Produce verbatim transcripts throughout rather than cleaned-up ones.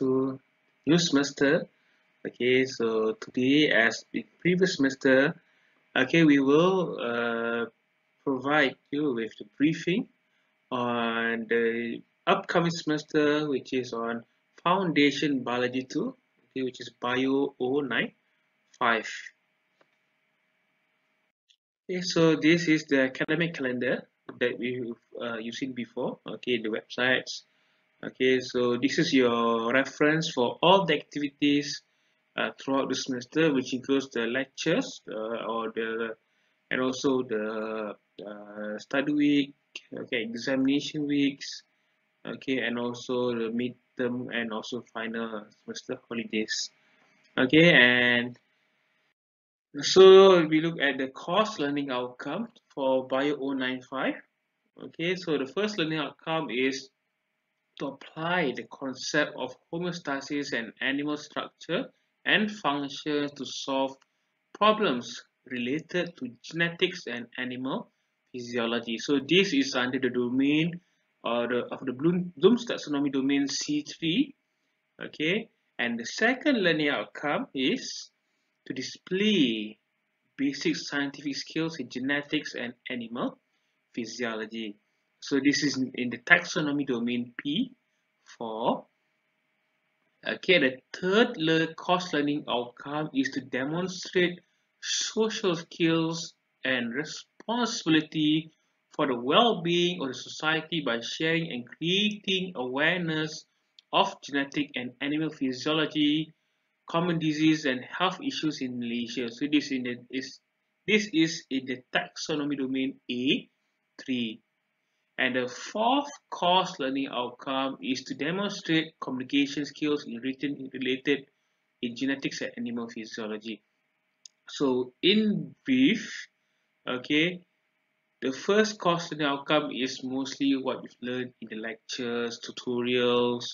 to new semester. Okay, so today, as in previous semester, okay, we will uh, provide you with the briefing on the upcoming semester, which is on Foundation Biology two, okay, which is B I O zero nine five. Okay, so this is the academic calendar that we've uh, you've seen before. Okay, the websites. Okay, so this is your reference for all the activities uh, throughout the semester, which includes the lectures uh, or the and also the uh, study week, okay, examination weeks, okay, and also the midterm and also final semester holidays. Okay, and so we look at the course learning outcome for B I O zero nine five. Okay, so the first learning outcome is to apply the concept of homeostasis and animal structure and function to solve problems related to genetics and animal physiology. So this is under the domain or the, of the Bloom, Bloom Statsonomy domain C three. Okay, and the second learning outcome is to display basic scientific skills in genetics and animal physiology. So this is in, in the taxonomy domain P four. Okay, the third le- course learning outcome is to demonstrate social skills and responsibility for the well-being of the society by sharing and creating awareness of genetic and animal physiology, common disease and health issues in Malaysia. So this in the, is this is in the taxonomy domain A three. And the fourth course learning outcome is to demonstrate communication skills in written related in genetics and animal physiology. So in brief, okay, the first course learning outcome is mostly what we've learned in the lectures, tutorials,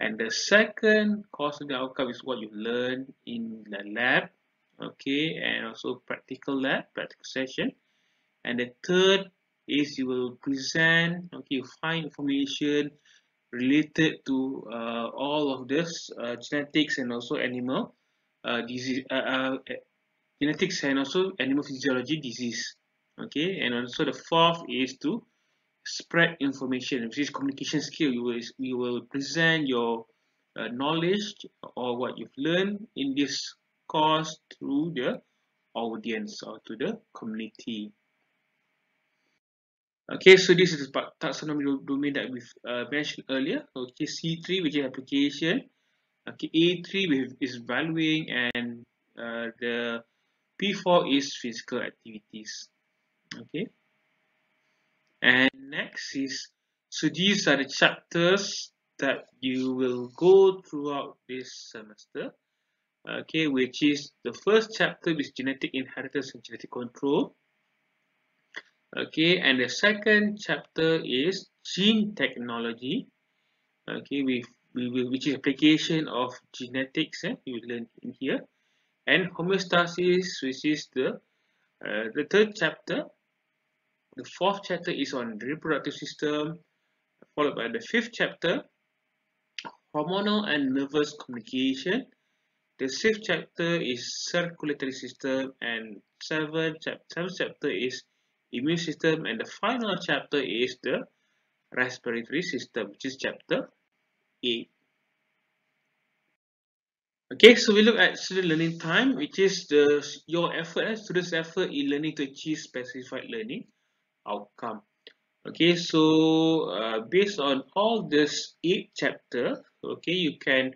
and the second course learning outcome is what you learn in the lab, okay, and also practical lab, practical session. And the third is you will present, okay, you find information related to uh, all of this uh, genetics and also animal uh, disease, uh, uh, genetics and also animal physiology disease. Okay, and also the fourth is to spread information, which is communication skill. You will, you will present your uh, knowledge or what you've learned in this course through the audience or to the community. Okay, so this is the taxonomy domain that we've uh, mentioned earlier. Okay, C three, which is application. Okay, A three, which is valuing, and uh, the P four is physical activities. Okay, and next is, so these are the chapters that you will go throughout this semester. Okay, which is the first chapter is genetic inheritance and genetic control. Okay, and the second chapter is gene technology. Okay, we we will which is application of genetics. Eh, you will learn in here, and homeostasis, which is the uh, the third chapter. The fourth chapter is on the reproductive system, followed by the fifth chapter, hormonal and nervous communication. The sixth chapter is circulatory system, and seventh chapter, chapter is immune system, and the final chapter is the respiratory system, which is chapter eight. Okay, so we look at student learning time, which is the your effort, students' effort in learning to achieve specified learning outcome. Okay, so uh, based on all this eight chapter, okay, you can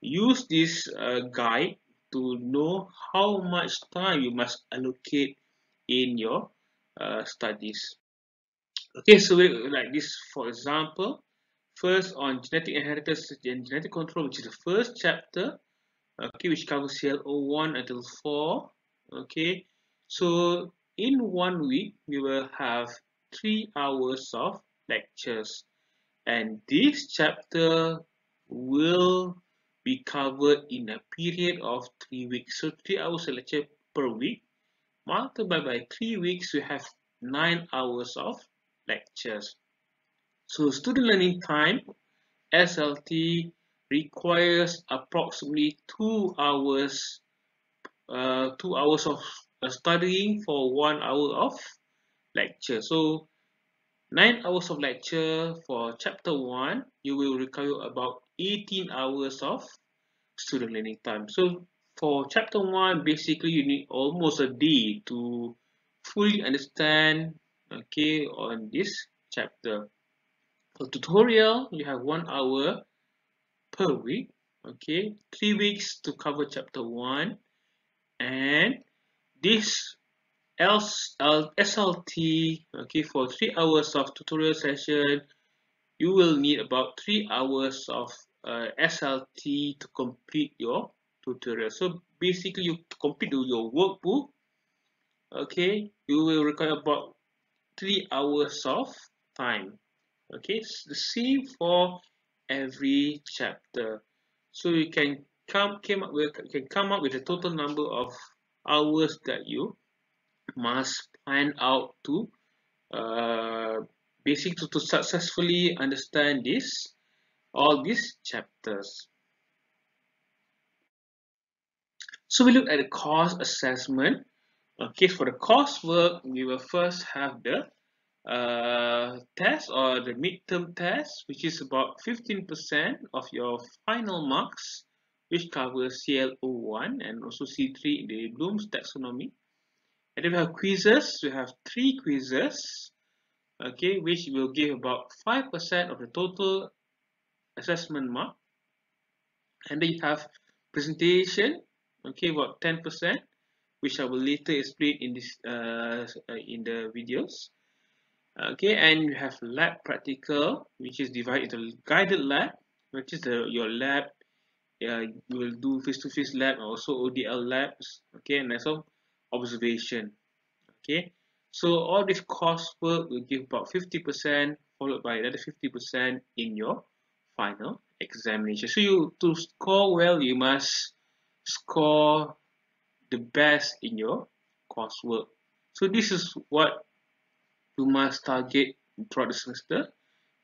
use this uh, guide to know how much time you must allocate in your uh, studies. Okay, so we, like this, for example, first on genetic inheritance and genetic control, which is the first chapter, okay, which covers C L zero one until four. Okay, so in one week, we will have three hours of lectures, and this chapter will be covered in a period of three weeks. So three hours of lecture per week, multiplied by three weeks, we have nine hours of lectures. So student learning time, S L T, requires approximately two hours, uh, two hours of studying for one hour of lecture. So nine hours of lecture for chapter one, you will require about eighteen hours of student learning time. So for chapter one, basically you need almost a day to fully understand, okay, on this chapter. For tutorial, you have one hour per week, okay, three weeks to cover chapter one, and this S L T, okay, for three hours of tutorial session, you will need about three hours of uh, S L T to complete your tutorial. So basically, you complete your workbook, okay, you will require about three hours of time. Okay, it's the same for every chapter. So you can come came up with you can come up with a total number of hours that you must plan out to uh, basically to, to successfully understand this all these chapters. So we look at the course assessment. Okay, for the coursework, we will first have the uh, test or the midterm test, which is about fifteen percent of your final marks, which covers C L O one and also C three in the Bloom's Taxonomy. And then we have quizzes. We have three quizzes, okay, which will give about five percent of the total assessment mark. And then you have presentation, okay, about ten percent, which I will later explain in this uh, in the videos. Okay, and you have lab practical, which is divided into guided lab, which is the, your lab. Uh, you will do face-to-face lab, also O D L labs, okay, and also observation. Okay, so all this coursework will give about fifty percent, followed by another fifty percent in your final examination. So you to score well, you must score the best in your coursework. So this is what you must target throughout the semester,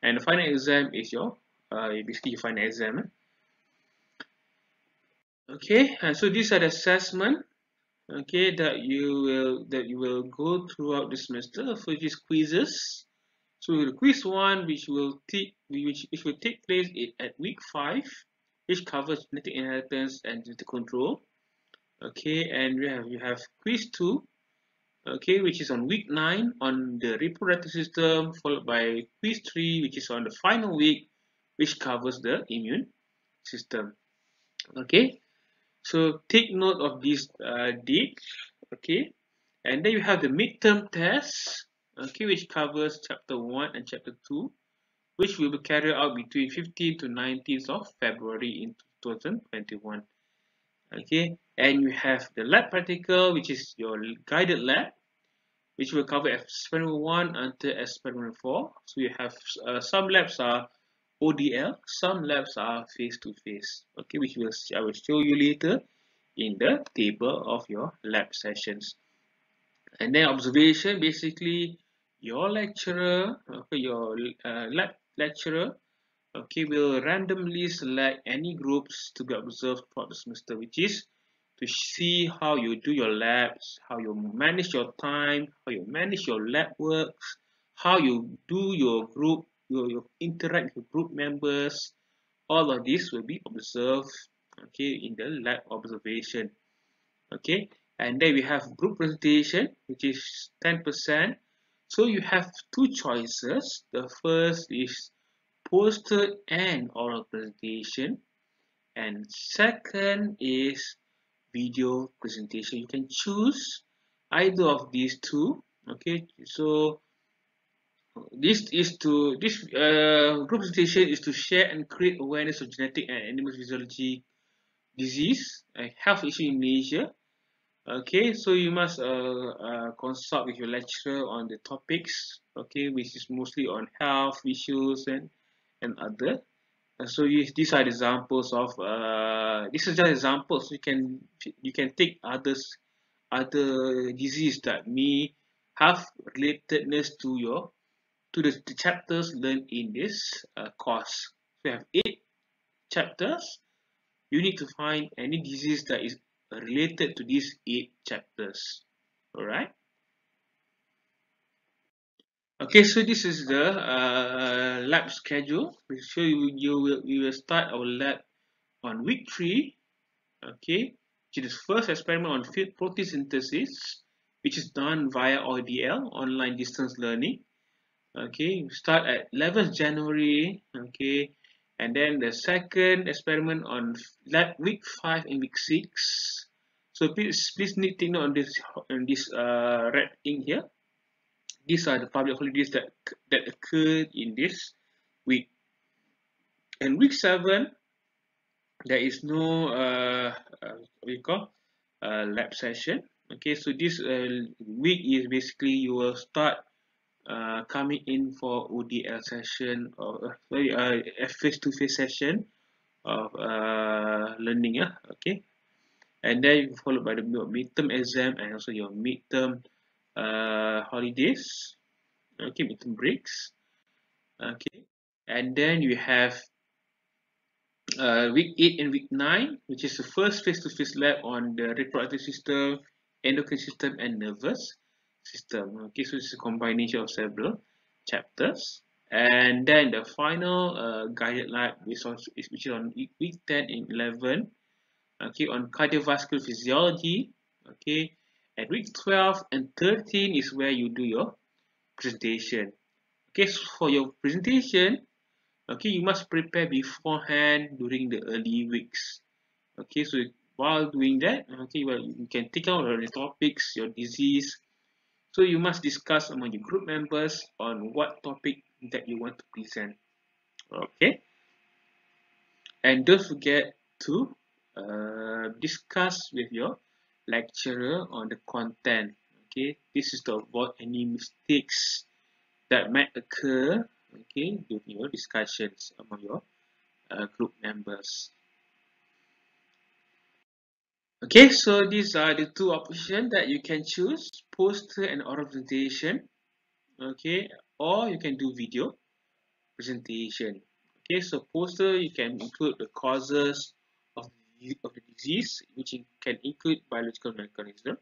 and the final exam is your uh, basically your final exam. Okay, and so these are the assessment, okay, that you will that you will go throughout the semester, for these quizzes. So the quiz one, which will take which, which will take place at week five, which covers genetic inheritance and genetic control. Okay, and we have you have quiz two, okay, which is on week nine on the reproductive system, followed by quiz three, which is on the final week, which covers the immune system. Okay. So take note of this uh, date, okay, and then you have the midterm test, okay, which covers chapter one and chapter two, which will be carried out between fifteenth to nineteenth of February in two thousand twenty-one. Okay, and you have the lab practical, which is your guided lab, which will cover experiment one until experiment four. So you have uh, some labs are O D L, some labs are face-to-face, okay, which will, I will show you later in the table of your lab sessions. And then observation, basically your lecturer, okay, your uh, lab lecturer, okay, will randomly select any groups to be observed throughout the semester, which is to see how you do your labs, how you manage your time, how you manage your lab works, how you do your group, you will interact with group members. All of this will be observed, okay, in the lab observation. Okay, and then we have group presentation, which is ten percent. So you have two choices. The first is poster and oral presentation, and second is video presentation. You can choose either of these two, okay. So This is to this uh, group presentation is to share and create awareness of genetic and animal physiology, disease, and health issue in Malaysia. Okay, so you must uh, uh, consult with your lecturer on the topics. Okay, which is mostly on health issues and and other. And so you, these are examples of uh, this is just examples. You can you can take others other disease that may have relatedness to your to the, the chapters learned in this uh, course. We have eight chapters, you need to find any disease that is related to these eight chapters. Alright. Okay, so this is the uh, lab schedule. We sure you, you will we will start our lab on week three. Okay, which is first experiment on field protein synthesis, which is done via O D L, online distance learning. Okay, we start at eleventh January. Okay, and then the second experiment on lab week five and week six. So please please need to know on this on this uh, red ink here. These are the public holidays that that occurred in this week. And week seven, there is no uh, uh, what you call uh, lab session. Okay, so this uh, week is basically you will start uh, coming in for O D L session or sorry, uh, a face-to-face session of uh, learning. Yeah, okay, and then followed by the midterm exam and also your midterm. Uh, holidays, okay, midterm breaks, okay, and then you have uh, week eight and week nine, which is the first face-to-face lab on the reproductive system, endocrine system, and nervous system. Okay, so it's a combination of several chapters, and then the final uh, guided lab, which is which is on week ten and eleven, okay, on cardiovascular physiology, okay. And week twelve and thirteen is where you do your presentation. Okay, so for your presentation, okay, you must prepare beforehand during the early weeks. Okay, so while doing that, okay, well, you can take out your topics, your disease. So you must discuss among your group members on what topic that you want to present. Okay, and don't forget to uh, discuss with your lecturer on the content. Okay, this is to avoid any mistakes that might occur, okay, during your discussions among your uh, group members. Okay, so these are the two options that you can choose: poster and oral presentation, okay, or you can do video presentation. Okay, so poster, you can include the causes of the disease, which can include biological mechanism,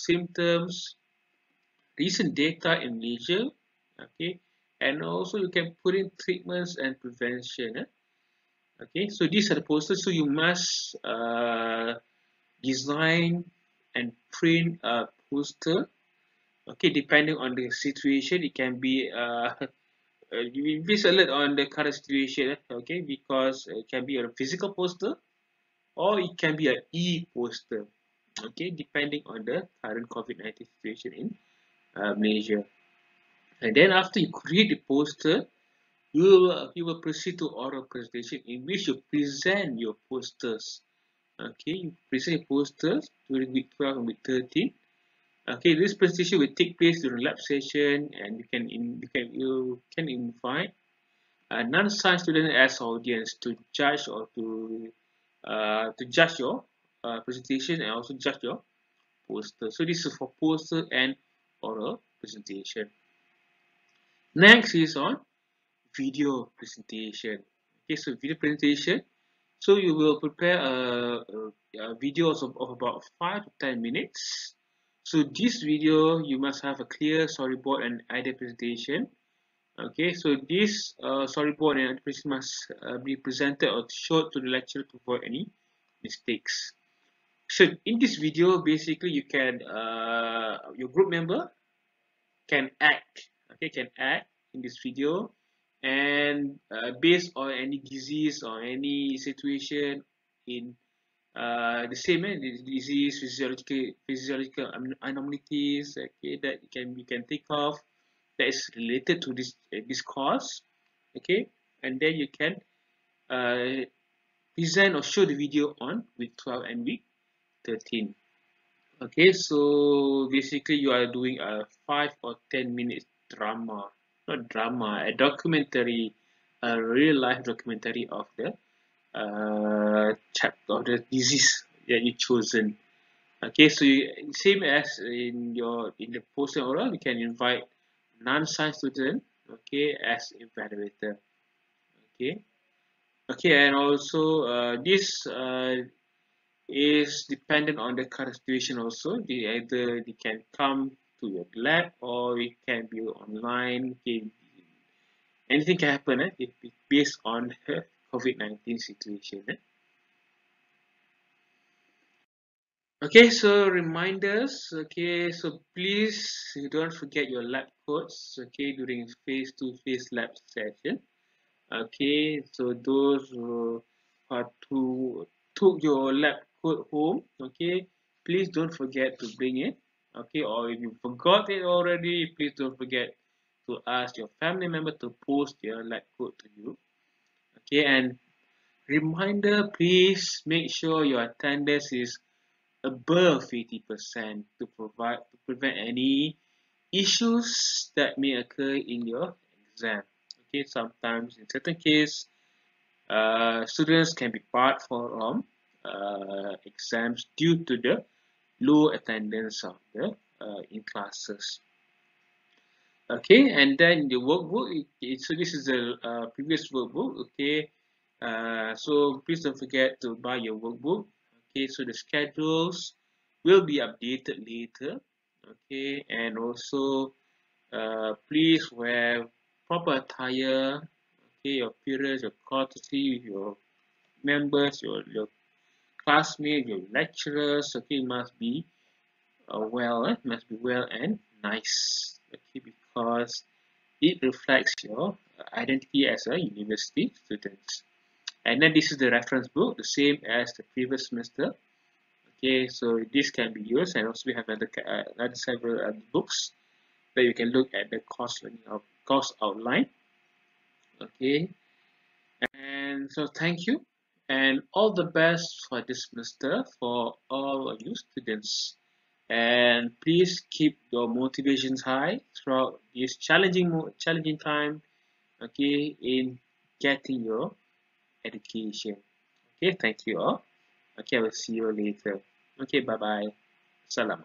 symptoms, recent data in Malaysia, okay, and also you can put in treatments and prevention. Eh? Okay, so these are the posters. So you must uh, design and print a poster. Okay, depending on the situation, it can be uh, you please alert on the current situation. Eh? Okay, because it can be a physical poster, or it can be an e-poster, okay, depending on the current COVID nineteen situation in uh, Malaysia. And then after you create the poster, you will, you will proceed to oral presentation, in which you present your posters. Okay, you present your posters during week twelve and week thirteen. Okay, this presentation will take place during lab session, and you can in, you can you can invite uh, non-science students as audience to judge or to Uh, to judge your uh, presentation and also judge your poster. So this is for poster and oral presentation. Next is on video presentation. Okay, so video presentation. So you will prepare a, a, a video of, of about five to ten minutes. So this video, you must have a clear storyboard and idea presentation. Okay, so this uh, storyboard and presentation must uh, be presented or showed to the lecturer to avoid any mistakes. So in this video, basically you can uh, your group member can act. Okay, can act in this video, and uh, based on any disease or any situation in uh, the same eh, disease, physiological physiological abnormalities. Okay, that you can you can take off. That is related to this uh, this course, okay, and then you can uh, present or show the video on week twelve and week thirteen. Okay, so basically you are doing a five or ten minutes drama, not drama, a documentary, a real life documentary of the uh, chapter of the disease that you chosen. Okay, so you, same as in your in the poster oral, you can invite non-science student, okay, as evaluator. Okay, Okay, and also uh, this uh, is dependent on the current situation also. They either they can come to your lab or it can be online. Can be, anything can happen eh? It, it, based on her COVID nineteen situation. Eh? Okay, so reminders. Okay, so please don't forget your lab coats. Okay, during phase two phase lab session. Okay, so those who are to took your lab coat home. Okay, please don't forget to bring it. Okay, or if you forgot it already, please don't forget to ask your family member to post their lab coat to you. Okay, and reminder, please make sure your attendance is above eighty percent to provide to prevent any issues that may occur in your exam. Okay, sometimes in certain case, uh, students can be barred from uh, exams due to the low attendance of the uh, in classes. Okay, and then the workbook. So this is the uh, previous workbook. Okay, uh, so please don't forget to buy your workbook. Okay, so the schedules will be updated later. Okay, and also uh, please wear proper attire. Okay, your peers, your courtesy, your members, your, your classmates, your lecturers. Okay, must be uh, well, eh? must be well and nice. Okay, because it reflects your identity as a university student. And then this is the reference book, the same as the previous semester. Okay, so this can be used, and also we have another, uh, another several other books that you can look at the course learning of course outline. Okay, and so thank you, and all the best for this semester for all of you students. And please keep your motivations high throughout this challenging, challenging time. Okay, in getting your education. Okay, thank you all. Okay, I will see you later. Okay, bye bye. Salam.